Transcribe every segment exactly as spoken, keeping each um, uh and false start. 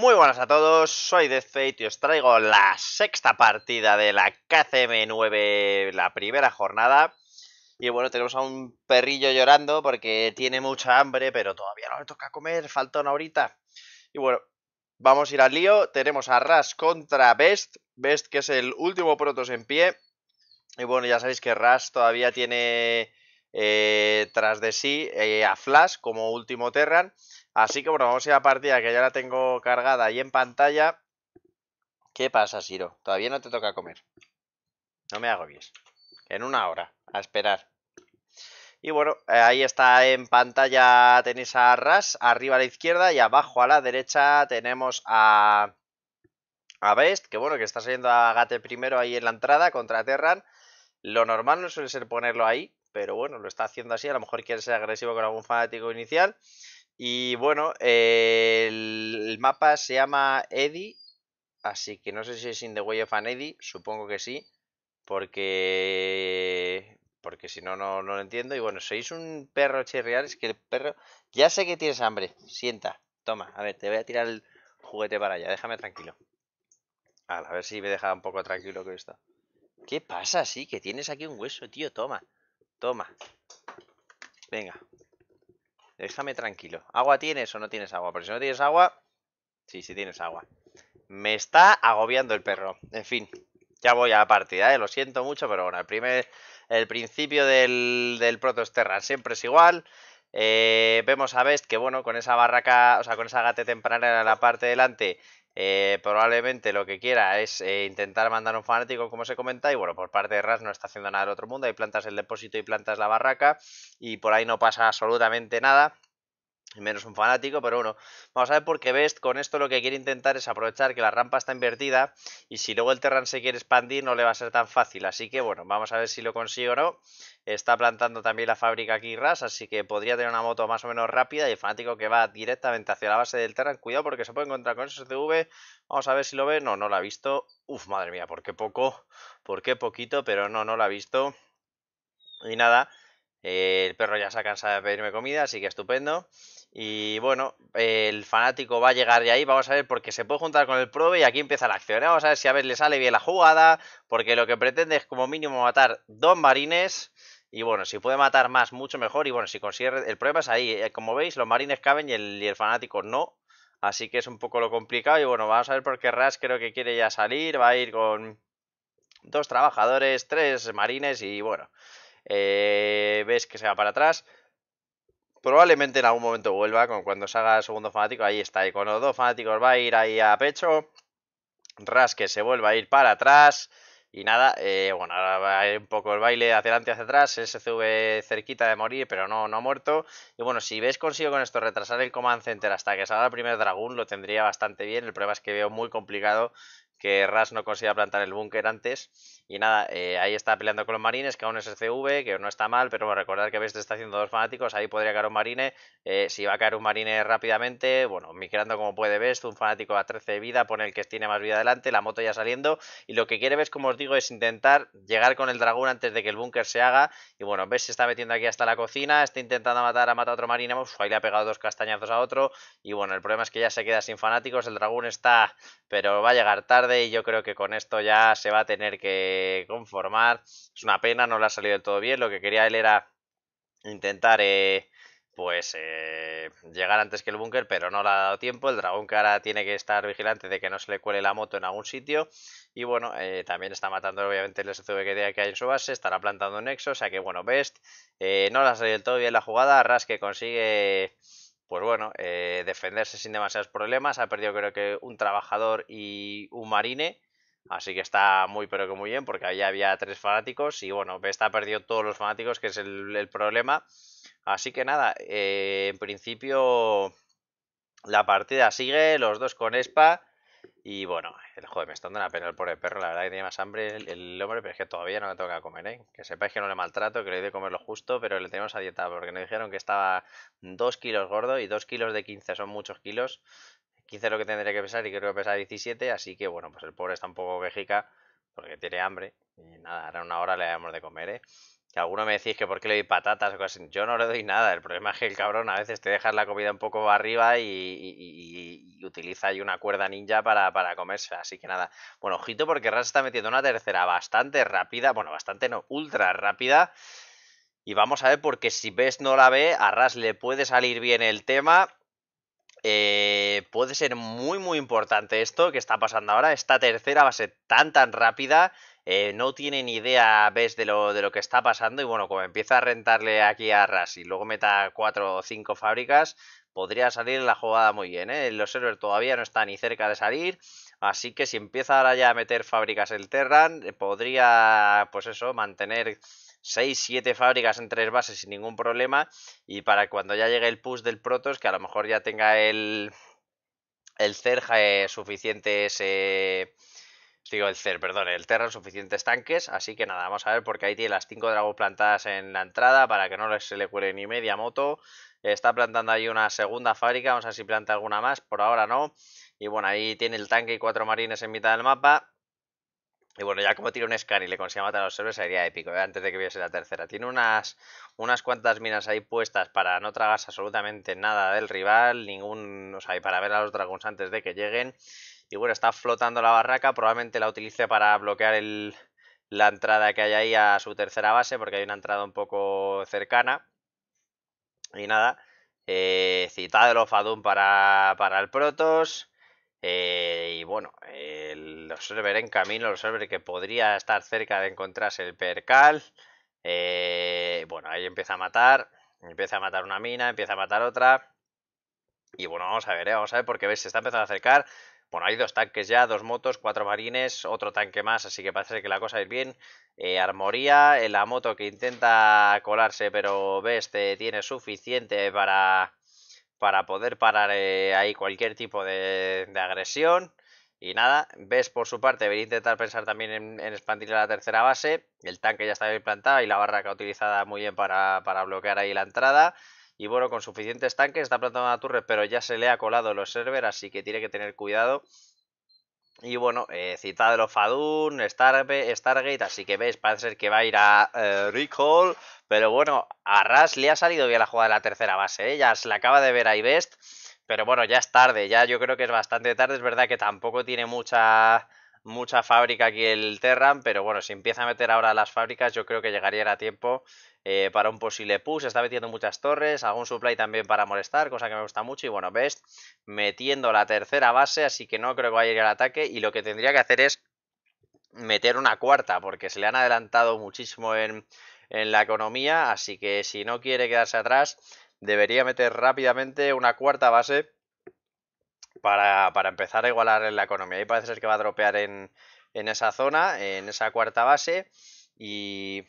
Muy buenas a todos, soy DeathFate y os traigo la sexta partida de la K C M nueve, la primera jornada. Y bueno, tenemos a un perrillo llorando porque tiene mucha hambre, pero todavía no le toca comer, falta una horita. Y bueno, vamos a ir al lío, tenemos a Rush contra Best, Best que es el último Protoss en pie. Y bueno, ya sabéis que Rush todavía tiene eh, tras de sí eh, a Flash como último Terran. Así que bueno, vamos a ir a la partida que ya la tengo cargada ahí en pantalla. ¿Qué pasa, Siro? Todavía no te toca comer. No me agobies. En una hora, a esperar. Y bueno, ahí está en pantalla, tenéis a Rush, arriba a la izquierda y abajo a la derecha tenemos a, a Best, que bueno, que está saliendo a Gate primero ahí en la entrada contra Terran. Lo normal no suele ser ponerlo ahí, pero bueno, lo está haciendo así, a lo mejor quiere ser agresivo con algún fanático inicial. Y bueno, eh, el mapa se llama Eddie, así que no sé si es In the Way of an Eddie, supongo que sí, porque porque si no, no, no lo entiendo. Y bueno, sois un perro chirriar, es que el perro... Ya sé que tienes hambre, sienta, toma, a ver, te voy a tirar el juguete para allá, déjame tranquilo. A ver si me deja un poco tranquilo con esto. ¿Qué pasa? Sí, que tienes aquí un hueso, tío, toma, toma, venga. Déjame tranquilo. ¿Agua tienes o no tienes agua? Porque si no tienes agua... Sí, sí tienes agua. Me está agobiando el perro. En fin, ya voy a la partida, ¿eh? Lo siento mucho, pero bueno, el primer, el principio del, del Protoss Terran siempre es igual. Eh, vemos a Best que, bueno, con esa barraca, o sea, con esa gate temprana en la parte de delante, eh, probablemente lo que quiera es eh, intentar mandar un fanático, como se comenta. Y bueno, por parte de Rush no está haciendo nada del otro mundo. Ahí plantas el depósito y plantas la barraca y por ahí no pasa absolutamente nada, menos un fanático. Pero bueno, vamos a ver, porque Best con esto lo que quiere intentar es aprovechar que la rampa está invertida y si luego el Terran se quiere expandir no le va a ser tan fácil. Así que bueno, vamos a ver si lo consigue o no. Está plantando también la fábrica aquí Rush, así que podría tener una moto más o menos rápida. Y el fanático que va directamente hacia la base del Terran. Cuidado porque se puede encontrar con esos C V. Vamos a ver si lo ve. No, no lo ha visto. Uf, madre mía, por qué poco, por qué poquito, pero no, no lo ha visto. Y nada, eh, el perro ya se ha cansado de pedirme comida, así que estupendo. Y bueno, el fanático va a llegar de ahí, vamos a ver, porque se puede juntar con el Probe y aquí empieza la acción, ¿eh? Vamos a ver si a Best le sale bien la jugada, porque lo que pretende es como mínimo matar dos marines. Y bueno, si puede matar más, mucho mejor. Y bueno, si consigue... El problema es ahí, como veis, los marines caben y el, y el fanático no. Así que es un poco lo complicado. Y bueno, vamos a ver, porque Rush creo que quiere ya salir. Va a ir con dos trabajadores, tres marines y bueno, eh, ves que se va para atrás. Probablemente en algún momento vuelva, con cuando salga el segundo fanático. Ahí está, y con los dos fanáticos va a ir ahí a pecho. Rush que se vuelve a ir para atrás. Y nada, eh, bueno, ahora va a ir un poco el baile hacia adelante y hacia atrás. S C V cerquita de morir, pero no, no ha muerto. Y bueno, si ves consigo con esto retrasar el command center hasta que salga el primer dragón, lo tendría bastante bien. El problema es que veo muy complicado que Rush no consiga plantar el búnker antes. Y nada, eh, ahí está peleando con los marines, que aún es S C V, que no está mal. Pero bueno, recordad que Best está haciendo dos fanáticos, ahí podría caer un marine. Eh, si va a caer un marine rápidamente, bueno, micrando como puede Best, un fanático a trece de vida, pone el que tiene más vida adelante, la moto ya saliendo. Y lo que quiere Best, como os digo, es intentar llegar con el dragón antes de que el búnker se haga. Y bueno, Best se está metiendo aquí hasta la cocina, está intentando matar, ha matado a otro marine. Uf, ahí le ha pegado dos castañazos a otro. Y bueno, el problema es que ya se queda sin fanáticos, el dragón está, pero va a llegar tarde. Y yo creo que con esto ya se va a tener que conformar. Es una pena, no le ha salido del todo bien. Lo que quería él era intentar eh, pues eh, llegar antes que el búnker, pero no le ha dado tiempo. El dragón que ahora tiene que estar vigilante de que no se le cuele la moto en algún sitio. Y bueno, eh, también está matando obviamente el S C V que hay en su base. Estará plantando un nexo, o sea que bueno, Best eh, no le ha salido del todo bien la jugada. Rush que consigue... Pues bueno, eh, defenderse sin demasiados problemas. Ha perdido creo que un trabajador y un marine. Así que está muy pero que muy bien, porque ahí había tres fanáticos. Y bueno, Best ha perdido todos los fanáticos, que es el, el problema. Así que nada, eh, en principio la partida sigue. Los dos con E S P A. Y bueno, el, joder, me está dando una pena el pobre perro. La verdad que tiene más hambre el, el hombre, pero es que todavía no le toca comer, ¿eh? Que sepáis que no le maltrato, que le doy de comer lo justo, pero le tenemos a dieta porque nos dijeron que estaba dos kilos gordo y dos kilos de quince son muchos kilos. quince es lo que tendría que pesar y creo que pesa diecisiete, así que bueno, pues el pobre está un poco quejica porque tiene hambre. Y nada, ahora una hora le damos de comer, ¿eh? Que alguno me decís que por qué le doy patatas o cosas. Yo no le doy nada. El problema es que el cabrón a veces te dejas la comida un poco arriba y, y, y, y utiliza ahí una cuerda ninja para, para comerse. Así que nada. Bueno, ojito porque Rush está metiendo una tercera bastante rápida. Bueno, bastante no, ultra rápida. Y vamos a ver porque si Best no la ve, a Rush le puede salir bien el tema. Eh, puede ser muy muy importante esto que está pasando ahora. Esta tercera va a ser tan tan rápida. Eh, no tiene ni idea, ves, de lo, de lo que está pasando. Y bueno, como empieza a rentarle aquí a Rush y luego meta cuatro o cinco fábricas, podría salir la jugada muy bien, ¿eh? Los servers todavía no están ni cerca de salir. Así que si empieza ahora ya a meter fábricas el Terran, eh, podría, pues eso, mantener seis siete fábricas en tres bases sin ningún problema. Y para cuando ya llegue el push del Protoss, que a lo mejor ya tenga el, el Cerja eh, suficientes... Eh, Digo, el Cer, perdón, el Terran suficientes tanques. Así que nada, vamos a ver porque ahí tiene las cinco dragos plantadas en la entrada para que no se le cuele ni media moto. Está plantando ahí una segunda fábrica, vamos a ver si planta alguna más, por ahora no. Y bueno, ahí tiene el tanque y cuatro marines en mitad del mapa. Y bueno, ya como tira un scan y le consigue matar a los servers sería épico, ¿eh? Antes de que viese la tercera. Tiene unas, unas cuantas minas ahí puestas para no tragarse absolutamente nada del rival, ningún, o sea, y para ver a los dragons antes de que lleguen. Y bueno, está flotando la barraca, probablemente la utilice para bloquear el, la entrada que hay ahí a su tercera base, porque hay una entrada un poco cercana. Y nada, eh, Citadel of Doom para, para el Protoss. Eh, y bueno, eh, los server en camino, los server que podría estar cerca de encontrarse el percal. Eh, bueno, ahí empieza a matar, empieza a matar una mina, empieza a matar otra. Y bueno, vamos a ver, ¿eh? Vamos a ver porque ves, se está empezando a acercar. Bueno, hay dos tanques ya, dos motos, cuatro marines, otro tanque más, así que parece que la cosa es bien. Eh, armoría, eh, la moto que intenta colarse, pero Best eh, tiene suficiente para, para poder parar eh, ahí cualquier tipo de, de agresión. Y nada, Best por su parte debería intentar pensar también en, en expandir la tercera base. El tanque ya está bien plantado y la barraca utilizada muy bien para, para bloquear ahí la entrada. Y bueno, con suficientes tanques, está plantando una torre, pero ya se le ha colado los servers, así que tiene que tener cuidado. Y bueno, eh, Citadel of Doom, Stargate, así que veis, parece ser que va a ir a eh, Recall. Pero bueno, a Rush le ha salido bien la jugada de la tercera base, ¿eh? Ya se la acaba de ver ahí Best. Pero bueno, ya es tarde, ya yo creo que es bastante tarde. Es verdad que tampoco tiene mucha... mucha fábrica aquí el Terran, pero bueno, si empieza a meter ahora las fábricas yo creo que llegaría a tiempo eh, para un posible push. Está metiendo muchas torres, algún supply también para molestar, cosa que me gusta mucho. Y bueno, Best metiendo la tercera base, así que no creo que vaya a ir al ataque. Y lo que tendría que hacer es meter una cuarta, porque se le han adelantado muchísimo en, en la economía, así que si no quiere quedarse atrás debería meter rápidamente una cuarta base Para, para empezar a igualar en la economía. Y parece ser que va a dropear en, en esa zona, en esa cuarta base. Y,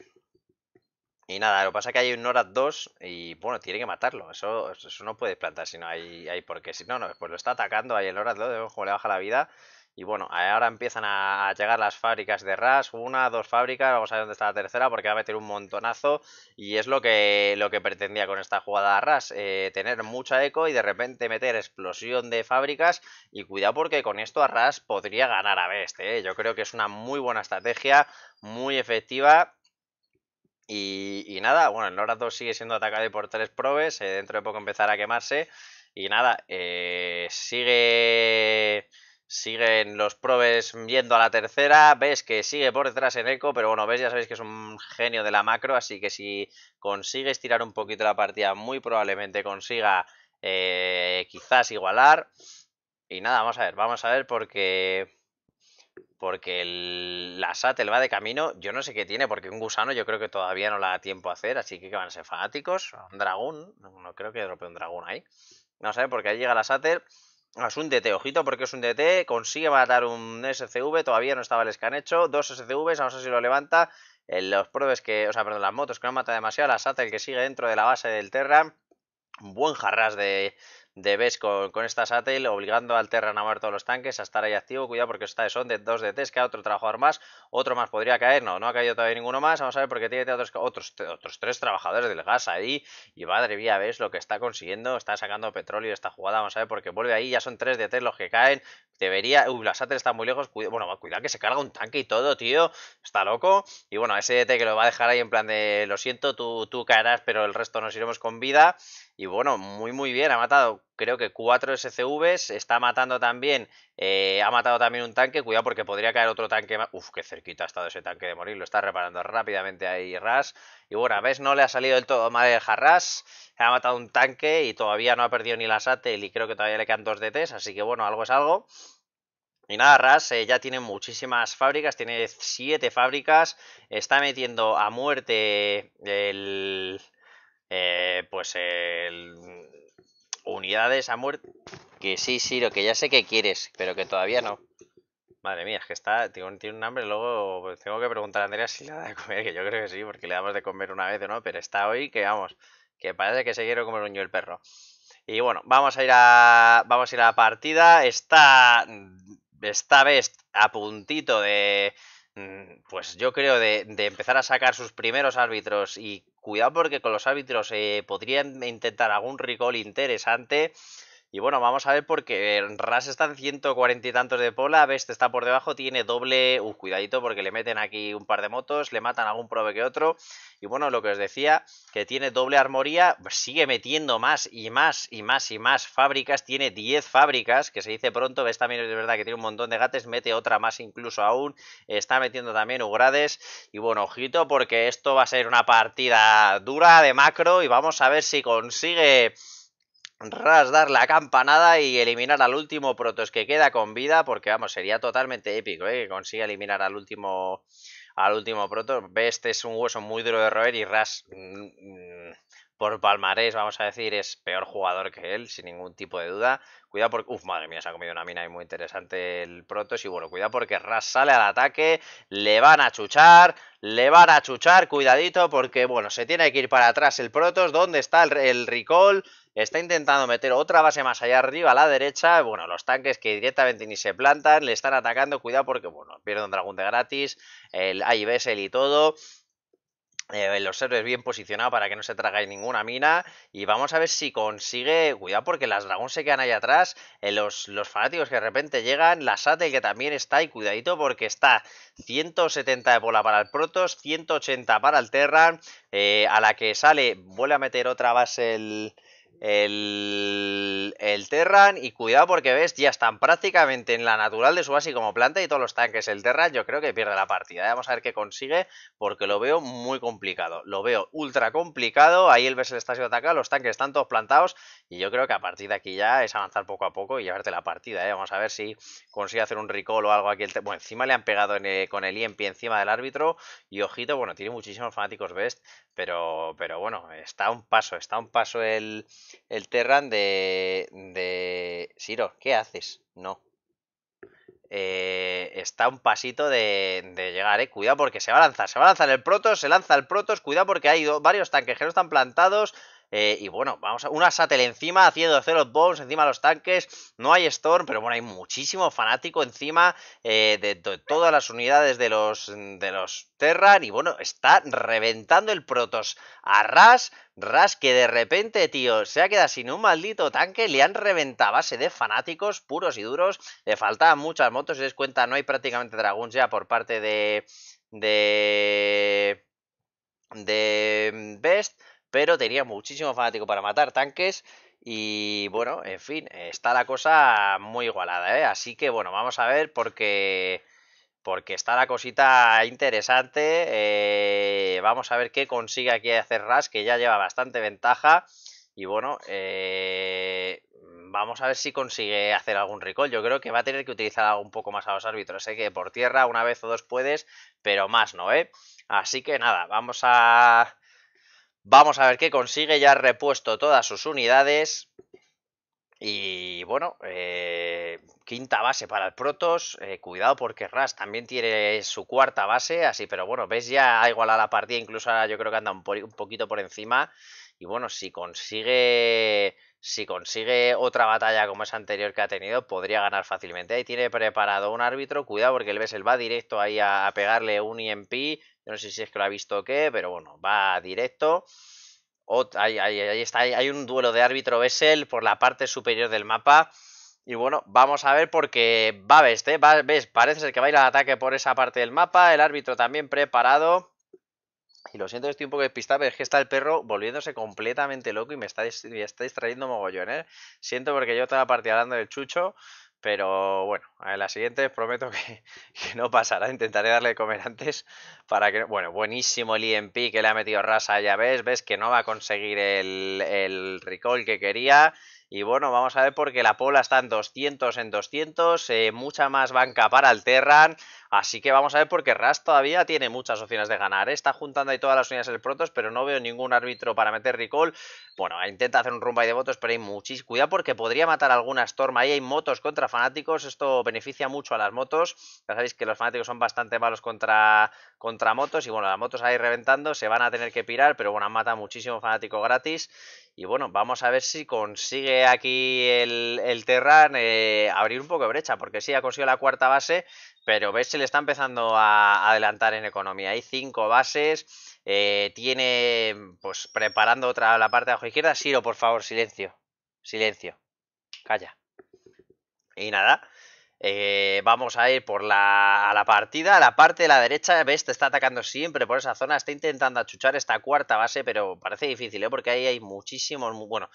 y nada, lo que pasa es que hay un Norat dos y bueno, tiene que matarlo. Eso, eso no puedes plantar si no hay, hay por qué. Si no, no, pues lo está atacando ahí el Norat dos, de ojo, le baja la vida. Y bueno, ahora empiezan a, a llegar las fábricas de Rush, una, dos fábricas, vamos a ver dónde está la tercera porque va a meter un montonazo. Y es lo que, lo que pretendía con esta jugada a Rush, eh, tener mucha eco y de repente meter explosión de fábricas. Y cuidado porque con esto a Rush podría ganar a Best, ¿eh? Yo creo que es una muy buena estrategia, muy efectiva. Y, y nada, bueno, el Norat dos sigue siendo atacado por tres probes, eh, dentro de poco empezará a quemarse. Y nada, eh, sigue... Siguen los probes yendo a la tercera. Ves que sigue por detrás en eco, pero bueno, ves, ya sabéis que es un genio de la macro, así que si consigues tirar un poquito la partida, muy probablemente consiga eh, quizás igualar. Y nada, vamos a ver, vamos a ver porque... Porque el, la Satel va de camino. Yo no sé qué tiene, porque un gusano yo creo que todavía no la da tiempo a hacer. Así que, que van a ser fanáticos. Un dragón. No, no creo que drope un dragón ahí. Vamos a ver, porque ahí llega la Satel. Es un D T, ojito, porque es un D T. Consigue matar un S C V. Todavía no estaba el scan hecho. Dos S C Vs, vamos a ver si lo levanta. Los probes que. O sea, perdón, las motos que no mata demasiado. La Satel que sigue dentro de la base del Terran. Buen jarrás de, de Best con, con esta Sattel, obligando al Terran a mover todos los tanques, a estar ahí activo. Cuidado porque está de son de dos de Tesca, otro trabajador más, otro más podría caer, no, no ha caído todavía ninguno más, vamos a ver porque tiene otros, otros, otros tres trabajadores del gas ahí, y madre mía, ves lo que está consiguiendo, está sacando petróleo esta jugada, vamos a ver porque vuelve ahí, ya son tres de T los que caen, debería, uy, la Sattel está muy lejos, cuidado, bueno, cuidado que se carga un tanque y todo, tío, está loco, y bueno, ese D T que lo va a dejar ahí en plan de, lo siento, tú, tú caerás, pero el resto nos iremos con vida. Y bueno, muy muy bien, ha matado creo que cuatro S C Vs, está matando también, eh, ha matado también un tanque, cuidado porque podría caer otro tanque más, uf, qué cerquita ha estado ese tanque de morir, lo está reparando rápidamente ahí Rush, y bueno, a Best no le ha salido del todo mal el Rush, ha matado un tanque y todavía no ha perdido ni la Sattel y creo que todavía le quedan dos D Ts, así que bueno, algo es algo. Y nada, Rush eh, ya tiene muchísimas fábricas, tiene siete fábricas, está metiendo a muerte el... Eh, pues el... unidades a muerte. Que sí, Siro, que ya sé que quieres, pero que todavía no. Madre mía, es que está, tiene, tiene un hambre, luego tengo que preguntar a Andrea si le da de comer, que yo creo que sí, porque le damos de comer una vez o no, pero está hoy que vamos, que parece que se quiere comer un yo el perro. Y bueno, vamos a ir a. Vamos a ir a la partida. Está. Está Best a puntito de. Pues yo creo de, de empezar a sacar sus primeros árbitros y cuidado porque con los árbitros eh, podrían intentar algún recall interesante. Y bueno, vamos a ver porque Rush está en ciento cuarenta y tantos de pola, Best está por debajo, tiene doble... Uh, cuidadito porque le meten aquí un par de motos, le matan algún prove que otro. Y bueno, lo que os decía, que tiene doble armoría, sigue metiendo más y más y más y más fábricas, tiene diez fábricas, que se dice pronto. Best también es verdad que tiene un montón de gates, mete otra más incluso aún, está metiendo también ugrades. Y bueno, ojito porque esto va a ser una partida dura de macro y vamos a ver si consigue... Rush dar la campanada y eliminar al último Protoss que queda con vida, porque vamos, sería totalmente épico, ¿eh? Que consiga eliminar al último al último Protoss. Best es un hueso muy duro de roer y Rush mmm, por palmarés, vamos a decir, es peor jugador que él, sin ningún tipo de duda. Cuidado porque... Uf, madre mía, se ha comido una mina ahí muy interesante el Protoss. Y bueno, cuidado porque Rush sale al ataque, le van a chuchar, le van a chuchar, cuidadito, porque bueno, se tiene que ir para atrás el Protoss. ¿Dónde está el, el recall? Está intentando meter otra base más allá arriba a la derecha. Bueno, los tanques que directamente ni se plantan, le están atacando, cuidado porque, bueno, pierde un dragón de gratis, el A I Bessel y todo... Eh, los héroes bien posicionados para que no se tragáis ninguna mina. Y vamos a ver si consigue. Cuidado porque las dragón se quedan ahí atrás. Eh, los, los fanáticos que de repente llegan. La Sattel que también está ahí. Cuidadito porque está ciento setenta de bola para el Protoss. ciento ochenta para el Terran. Eh, a la que sale vuelve a meter otra base el... El, el Terran. Y cuidado porque Best ya están prácticamente en la natural de su base como planta y todos los tanques. El Terran yo creo que pierde la partida, ¿eh? Vamos a ver qué consigue porque lo veo muy complicado, lo veo ultra complicado. Ahí el Best está siendo atacado, los tanques están todos plantados y yo creo que a partir de aquí ya es avanzar poco a poco y llevarte la partida, ¿eh? Vamos a ver si consigue hacer un recall o algo aquí. El bueno, encima le han pegado en el, con el I M P encima del árbitro y ojito, bueno, tiene muchísimos fanáticos Best, pero, pero bueno, está un paso, está un paso el... El Terran de, de... Siro, ¿qué haces? No. Eh, está un pasito de, de llegar, eh. Cuidado porque se va a lanzar. Se va a lanzar el Protoss, se lanza el Protoss. Cuidado porque hay varios tanques que no están plantados. Eh, y bueno, vamos a una Sattel encima haciendo cero bombs encima de los tanques. No hay Storm, pero bueno, hay muchísimo fanático encima eh, de, de todas las unidades de los, de los Terran. Y bueno, está reventando el Protoss a Rush. Rush que de repente, tío, se ha quedado sin un maldito tanque. Le han reventado a base de fanáticos puros y duros. Le faltaban muchas motos, si os dais cuenta, no hay prácticamente dragons ya por parte de, de, de Best. Pero tenía muchísimo fanático para matar tanques y bueno, en fin, está la cosa muy igualada, ¿eh? Así que bueno, vamos a ver porque, porque está la cosita interesante. Eh, vamos a ver qué consigue aquí hacer Rush, que ya lleva bastante ventaja y bueno... Eh... Vamos a ver si consigue hacer algún recall. Yo creo que va a tener que utilizar algo un poco más a los árbitros. Sé que por tierra una vez o dos puedes, pero más no, ¿eh? Así que nada, vamos a... Vamos a ver qué consigue. Ya ha repuesto todas sus unidades. Y bueno, eh, quinta base para el Protoss. Eh, cuidado porque Rush también tiene su cuarta base. Así, pero bueno, ves, ya ha igualado la partida. Incluso ahora yo creo que anda un, po un poquito por encima. Y bueno, si consigue... si consigue otra batalla como esa anterior que ha tenido, podría ganar fácilmente. Ahí tiene preparado un árbitro, cuidado porque el Bessel va directo ahí a, a pegarle un E M P. Yo no sé si es que lo ha visto o qué, pero bueno, va directo. Oh, ahí, ahí, ahí está, ahí, hay un duelo de árbitro Bessel por la parte superior del mapa. Y bueno, vamos a ver porque va Best, ¿eh? Va Best, parece ser que va a ir al ataque por esa parte del mapa. El árbitro también preparado. Y lo siento, estoy un poco despistado, pero es que está el perro volviéndose completamente loco y me está, dist me está distrayendo mogollón, ¿eh? Siento porque yo estaba partida hablando del chucho, pero bueno, a la siguiente prometo que, que no pasará. Intentaré darle de comer antes para que... Bueno, buenísimo el E M P que le ha metido Rasa, ya ves, ves que no va a conseguir el, el recall que quería. Y bueno, vamos a ver porque la Pola está en doscientos en doscientos, eh, mucha más banca para el Terran, así que vamos a ver porque Rush todavía tiene muchas opciones de ganar, ¿eh? Está juntando ahí todas las unidades del Protoss, pero no veo ningún árbitro para meter recall. Bueno, intenta hacer un rumba de votos, pero hay muchísimo cuidado porque podría matar a alguna Storm, ahí hay motos contra fanáticos, esto beneficia mucho a las motos, ya sabéis que los fanáticos son bastante malos contra, contra motos, y bueno, las motos ahí reventando, se van a tener que pirar, pero bueno, han matado muchísimo fanático gratis. Y bueno, vamos a ver si consigue aquí el, el Terran eh, abrir un poco de brecha, porque sí ha conseguido la cuarta base, pero ves, se le está empezando a adelantar en economía. Hay cinco bases, eh, tiene pues preparando otra la parte de abajo izquierda. Siro, por favor, silencio, silencio, calla. Y nada... Eh, vamos a ir por la, a la partida, a la parte de la derecha. Best está atacando siempre por esa zona, está intentando achuchar esta cuarta base, pero parece difícil, ¿eh? Porque ahí hay muchísimos... Bueno,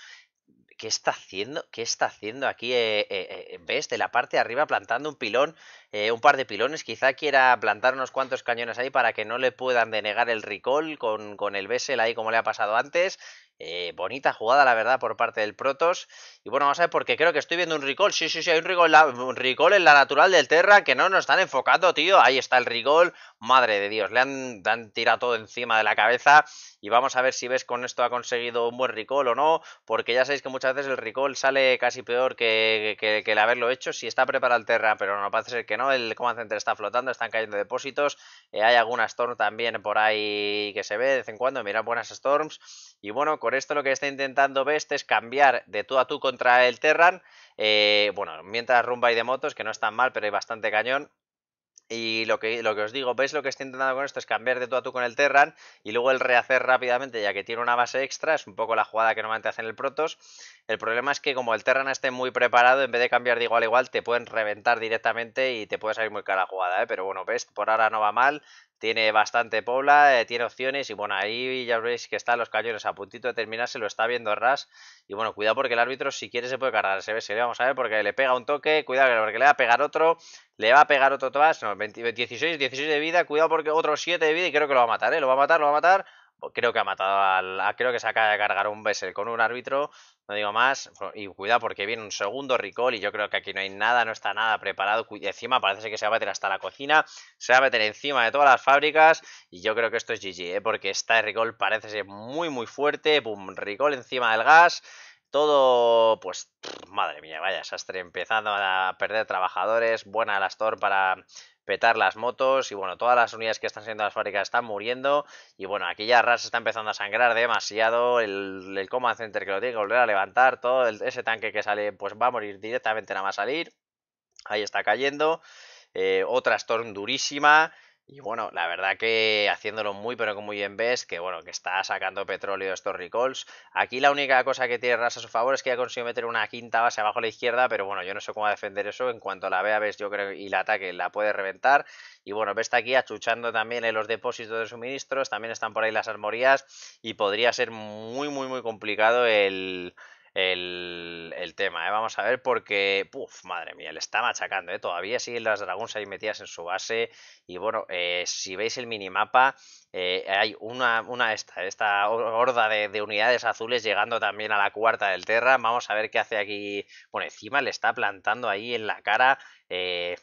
¿qué está haciendo? ¿Qué está haciendo aquí eh, eh, Best de la parte de arriba plantando un pilón, eh, un par de pilones? Quizá quiera plantar unos cuantos cañones ahí para que no le puedan denegar el recall con, con el Bessel ahí como le ha pasado antes. Eh, bonita jugada la verdad por parte del Protoss. Y bueno, vamos a ver porque creo que estoy viendo un recall. Sí, sí, sí, hay un recall, un recall en la natural del Terra que no nos están enfocando, tío. Ahí está el recall, madre de Dios. Le han, le han tirado todo encima de la cabeza. Y vamos a ver si ves con esto ha conseguido un buen recall o no, porque ya sabéis que muchas veces el recall sale casi peor que, que, que el haberlo hecho. Si está preparado el Terra, pero no, parece ser que no. El Command Center está flotando, están cayendo depósitos, eh, hay alguna Storm también por ahí que se ve de vez en cuando. Mirad, buenas Storms. Y bueno, con esto lo que está intentando Best es cambiar de tú a tú contra el Terran. Eh, bueno, mientras rumba y de motos, que no es tan mal, pero hay bastante cañón. Y lo que, lo que os digo, Best lo que está intentando con esto es cambiar de tú a tú con el Terran y luego el rehacer rápidamente, ya que tiene una base extra. Es un poco la jugada que normalmente hacen el Protoss. El problema es que como el Terran esté muy preparado, en vez de cambiar de igual a igual, te pueden reventar directamente y te puede salir muy cara la jugada, ¿eh? Pero bueno, Best por ahora no va mal. Tiene bastante pobla, eh, tiene opciones y bueno, ahí ya veis que están los cañones a puntito de terminar, se lo está viendo Rush. Y bueno, cuidado porque el árbitro si quiere se puede cargar ese Bessel, vamos a ver porque le pega un toque, cuidado porque le va a pegar otro, le va a pegar otro más, no, dieciséis, dieciséis de vida, cuidado porque otro siete de vida y creo que lo va a matar, ¿eh? Lo va a matar, lo va a matar. Creo que ha matado al... A, creo que se acaba de cargar un Bessel con un árbitro, no digo más. Y cuidado porque viene un segundo recall y yo creo que aquí no hay nada, no está nada preparado. Y encima parece que se va a meter hasta la cocina, se va a meter encima de todas las fábricas. Y yo creo que esto es G G, ¿eh? Porque está el recall parece ser muy muy fuerte. Boom, recall encima del gas. Todo, pues, pff, madre mía, vaya desastre. Empezando a perder trabajadores. Buena la Storm para... petar las motos y bueno, todas las unidades que están siendo las fábricas están muriendo y bueno, aquí ya Rush está empezando a sangrar demasiado, el, el Command Center que lo tiene que volver a levantar, todo el, ese tanque que sale pues va a morir directamente nada más salir, ahí está cayendo, eh, otra Storm durísima. Y bueno, la verdad que haciéndolo muy pero muy bien Best, que bueno, que está sacando petróleo estos recalls. Aquí la única cosa que tiene Rush a su favor es que ha conseguido meter una quinta base abajo a la izquierda, pero bueno, yo no sé cómo defender eso. En cuanto la vea Best, yo creo, y la ataque, la puede reventar. Y bueno, Best aquí achuchando también en los depósitos de suministros, también están por ahí las armorías y podría ser muy muy muy complicado el... El, el tema, ¿eh? Vamos a ver porque, puf, madre mía, le está machacando, ¿eh? Todavía siguen las dragones ahí metidas en su base y bueno, eh, si veis el minimapa, eh, hay una, una esta, esta horda de, de unidades azules llegando también a la cuarta del Terra. Vamos a ver qué hace aquí. Bueno, encima le está plantando ahí en la cara eh,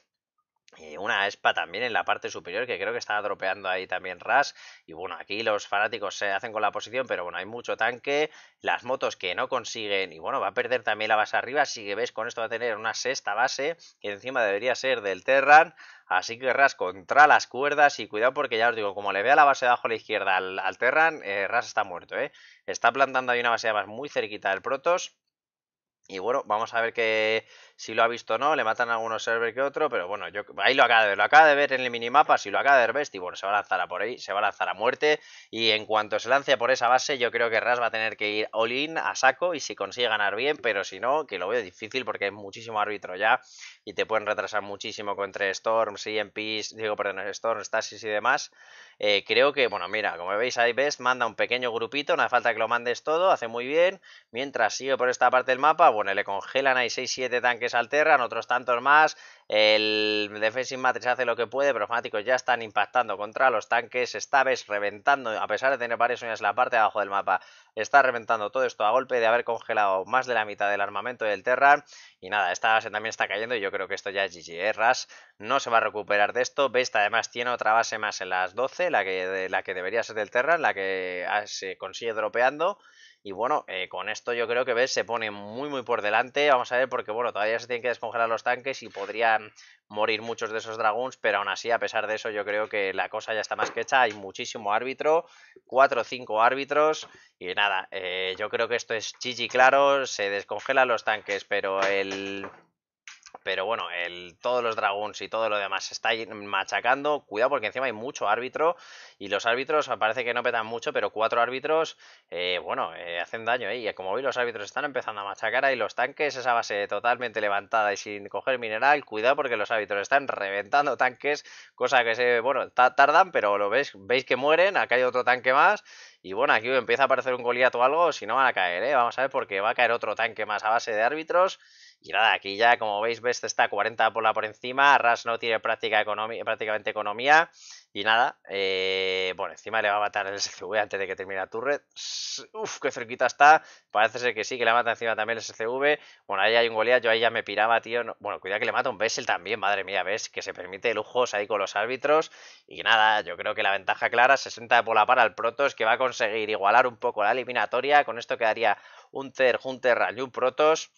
una espa también en la parte superior que creo que está dropeando ahí también Rush. Y bueno, aquí los fanáticos se hacen con la posición, pero bueno, hay mucho tanque, las motos que no consiguen. Y bueno, va a perder también la base arriba, así que ves, con esto va a tener una sexta base que encima debería ser del Terran. Así que Rush contra las cuerdas y cuidado porque ya os digo, como le vea la base de abajo a la izquierda al, al Terran, eh, Rush está muerto, ¿eh? Está plantando ahí una base además muy cerquita del Protoss. Y bueno, vamos a ver que si lo ha visto o no, le matan a algunos server que otro, pero bueno, yo ahí lo acaba de ver, lo acaba de ver en el minimapa, si lo acaba de ver Best, y bueno, se va a lanzar a por ahí, se va a lanzar a muerte, y en cuanto se lance por esa base, yo creo que Rush va a tener que ir all-in a saco, y si consigue ganar bien, pero si no, que lo veo difícil porque hay muchísimo árbitro ya, y te pueden retrasar muchísimo con tres Storms, E M Ps, digo, perdón, Storms, Stasis y demás, eh, creo que, bueno, mira, como veis ahí Best manda un pequeño grupito, no hace falta que lo mandes todo, hace muy bien, mientras sigue por esta parte del mapa. Bueno, le congelan, hay seis siete tanques al Terran, otros tantos más. El Defensive Matrix hace lo que puede, pero los fanáticos ya están impactando contra los tanques. Esta vez reventando, a pesar de tener varias unidades en la parte de abajo del mapa, está reventando todo esto a golpe de haber congelado más de la mitad del armamento del Terran. Y nada, esta base también está cayendo y yo creo que esto ya es G G, ¿eh? Rush no se va a recuperar de esto. Best además tiene otra base más en las doce, la que, de, la que debería ser del Terran, la que se consigue dropeando. Y bueno, eh, con esto yo creo que Best se pone muy muy por delante. Vamos a ver porque bueno, todavía se tienen que descongelar los tanques y podrían morir muchos de esos dragoons, pero aún así, a pesar de eso, yo creo que la cosa ya está más que hecha. Hay muchísimo árbitro, cuatro o cinco árbitros, y nada, eh, yo creo que esto es G G claro. Se descongelan los tanques, pero el... Pero bueno, el, todos los dragoons y todo lo demás se está machacando. Cuidado porque encima hay mucho árbitro. Y los árbitros parece que no petan mucho, pero cuatro árbitros, eh, bueno, eh, hacen daño. Eh, y como veis, los árbitros están empezando a machacar ahí los tanques. Esa base totalmente levantada y sin coger mineral. Cuidado porque los árbitros están reventando tanques. Cosa que se, bueno, tardan, pero lo veis, veis que mueren. Acá hay otro tanque más. Y bueno, aquí empieza a aparecer un Goliat o algo, si no van a caer, ¿eh? Vamos a ver porque va a caer otro tanque más a base de árbitros. Y nada, aquí ya como veis, Best está cuarenta por la por encima, Rush no tiene práctica economía, prácticamente economía. Y nada, eh, bueno, encima le va a matar el S C V antes de que termine la turret. Uf, qué cerquita está. Parece ser que sí, que le mata encima también el S C V. Bueno, ahí hay un Goliat, yo ahí ya me piraba, tío. No, bueno, cuidado que le mata un Bessel también, madre mía, ves que se permite lujos ahí con los árbitros. Y nada, yo creo que la ventaja clara, sesenta de por la par al Protoss, que va a conseguir igualar un poco la eliminatoria. Con esto quedaría un Ter, un Terran y un Protoss.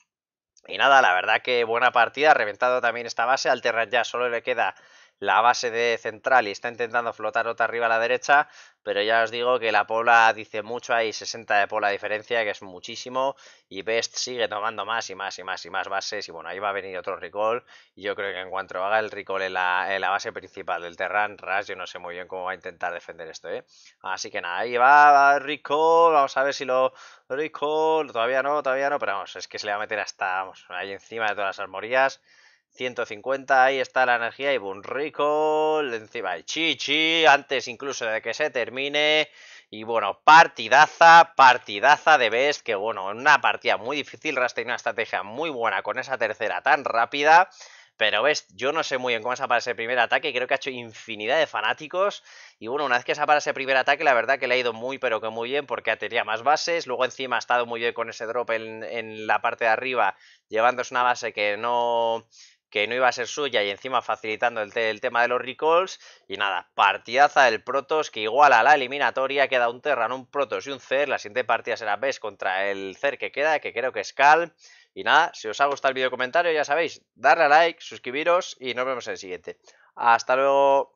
Y nada, la verdad que buena partida, reventado también esta base. Al Terran ya solo le queda la base de central y está intentando flotar otra arriba a la derecha, pero ya os digo que la pola dice mucho, hay sesenta de pola de diferencia, que es muchísimo, y Best sigue tomando más y más y más y más bases, y bueno, ahí va a venir otro recall, y yo creo que en cuanto haga el recall en la, en la base principal del Terran, Rush, yo no sé muy bien cómo va a intentar defender esto, ¿eh? Así que nada, ahí va, va recall, vamos a ver si lo... recall, todavía no, todavía no, pero vamos, es que se le va a meter hasta, vamos, ahí encima de todas las armorías, ciento cincuenta, ahí está la energía y boom, recall, encima hay chichi, antes incluso de que se termine. Y bueno, partidaza, partidaza de Best, que bueno, una partida muy difícil, Rush tiene una estrategia muy buena con esa tercera tan rápida. Pero Best, yo no sé muy bien cómo se para ese primer ataque, creo que ha hecho infinidad de fanáticos. Y bueno, una vez que se para ese primer ataque, la verdad que le ha ido muy pero que muy bien porque tenía más bases. Luego encima ha estado muy bien con ese drop en, en la parte de arriba, llevándose una base que no... que no iba a ser suya y encima facilitando el, te el tema de los recalls. Y nada, partidaza del Protoss que iguala la eliminatoria, queda un Terran, un Protoss y un Cer. La siguiente partida será Best contra el Cer que queda, que creo que es Cal. Y nada, si os ha gustado el vídeo comentario, ya sabéis, darle a like, suscribiros y nos vemos en el siguiente. Hasta luego.